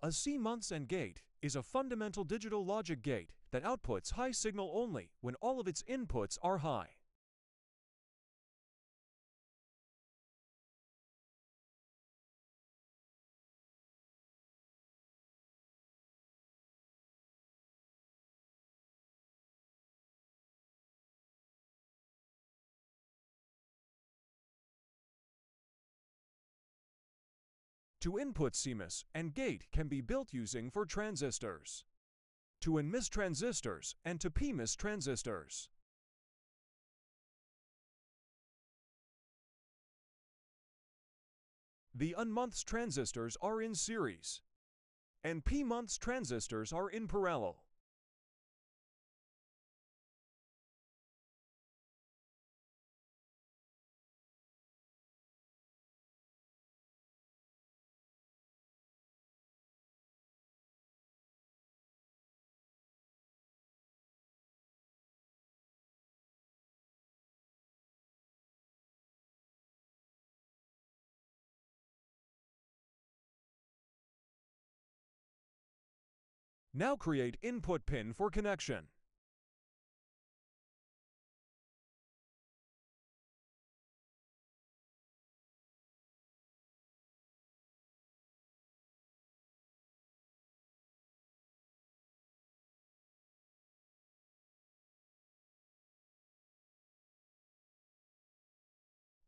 A CMOS gate is a fundamental digital logic gate that outputs high signal only when all of its inputs are high. To input CMOS and gate can be built using for transistors, to NMOS transistors and to PMOS transistors. The NMOS transistors are in series, and PMOS transistors are in parallel. Now create input pin for connection.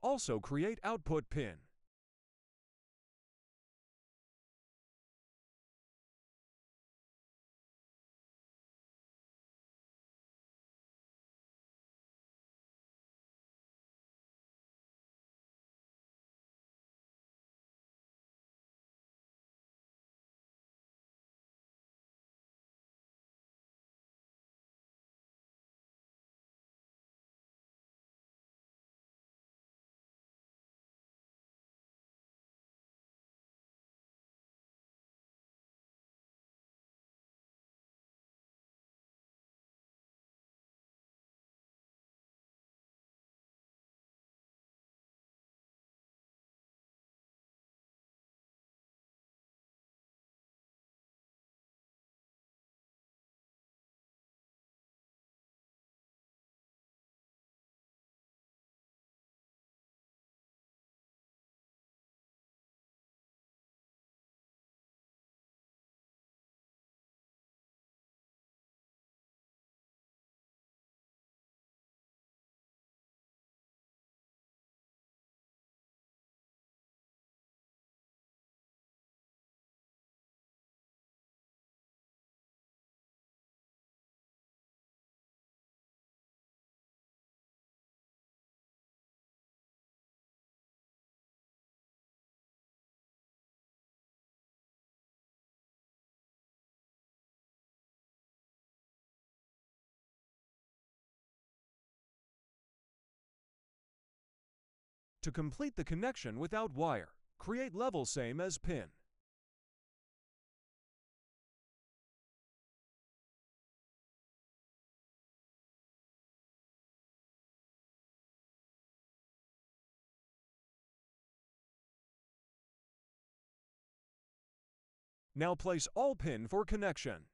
Also create output pin. To complete the connection without wire, create level same as pin. Now place all pin for connection.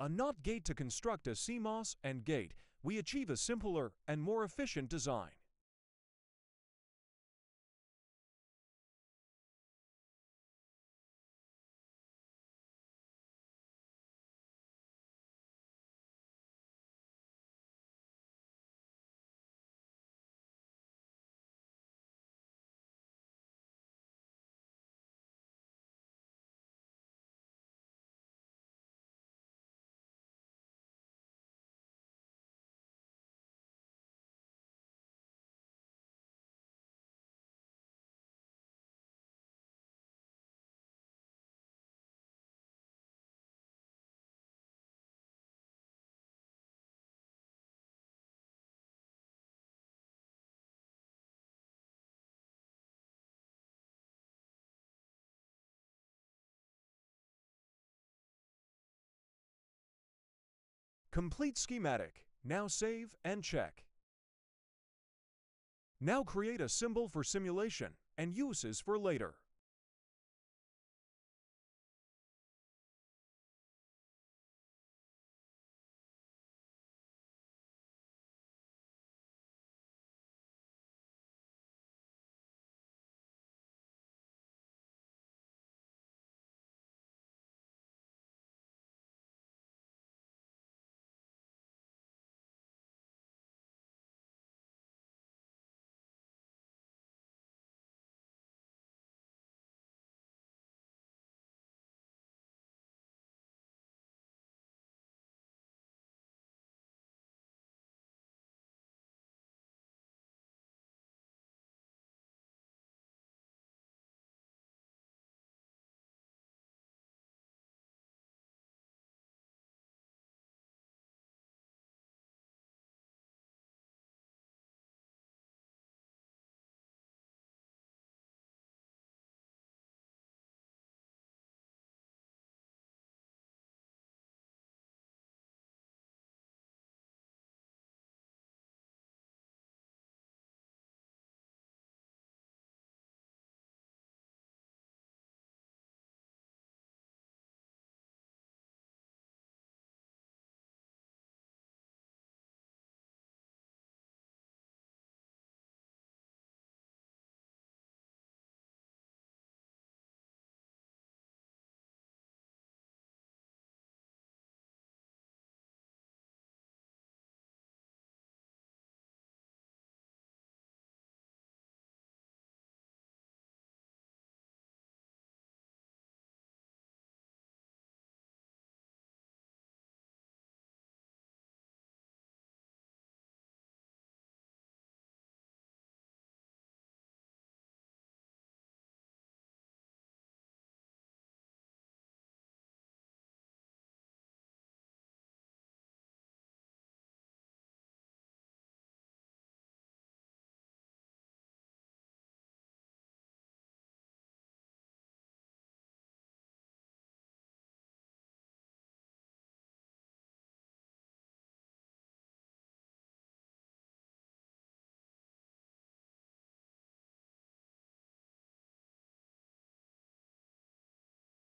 A NOT gate to construct a CMOS and gate, we achieve a simpler and more efficient design. Complete schematic. Now save and check. Now create a symbol for simulation and uses for later.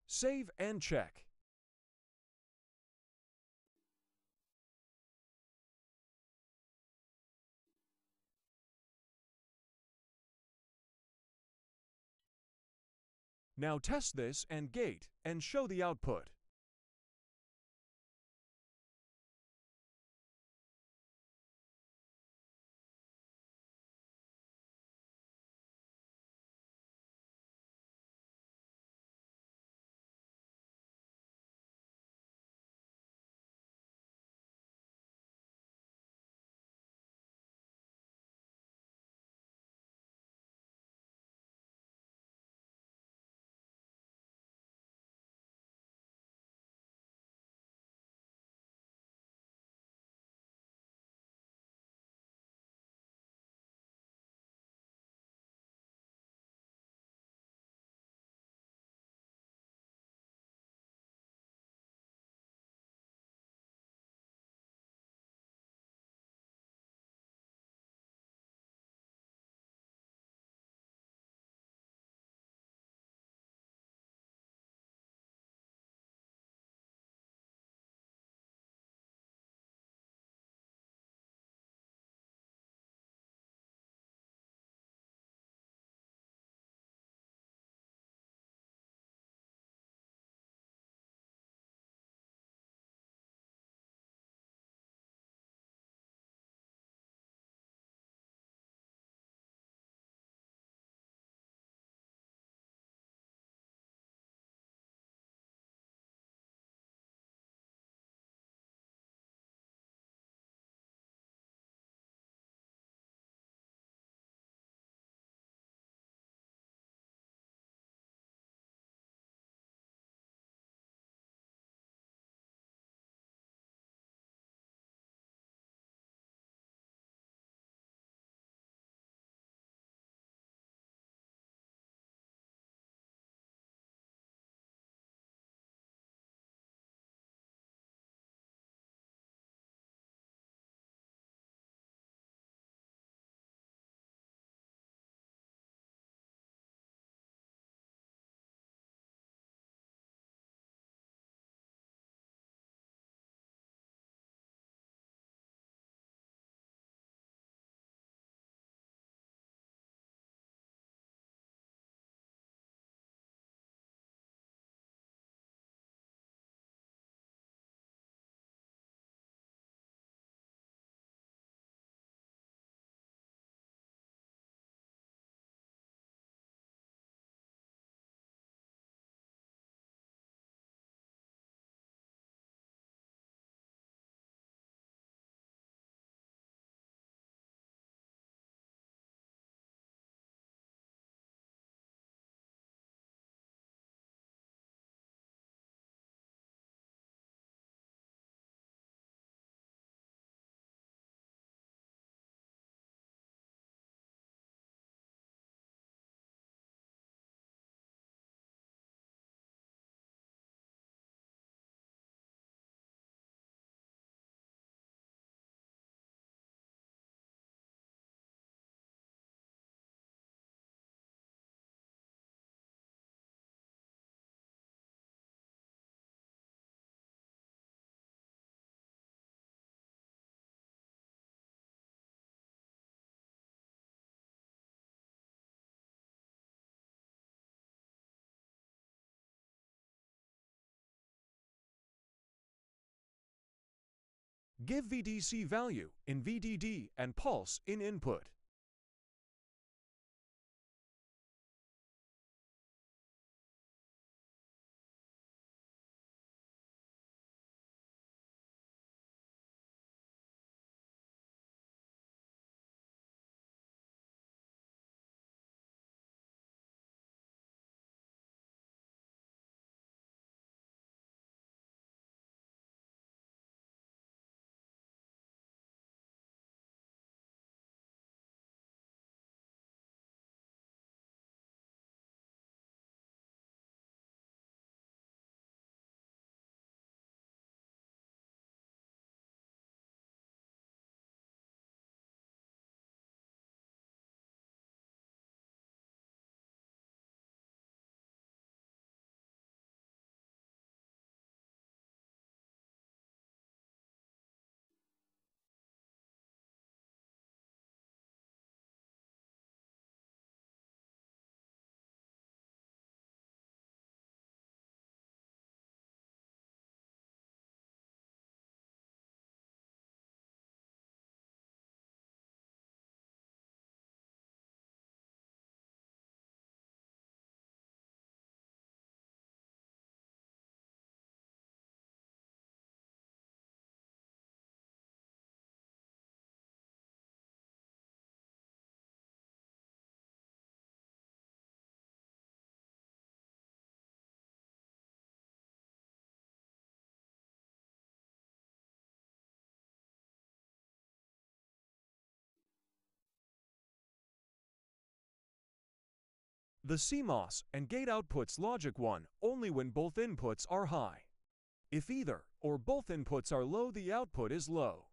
Save and check. Now test this and gate and show the output. Give VDC value in VDD and pulse in input. The CMOS and gate outputs logic 1 only when both inputs are high. If either or both inputs are low, the output is low.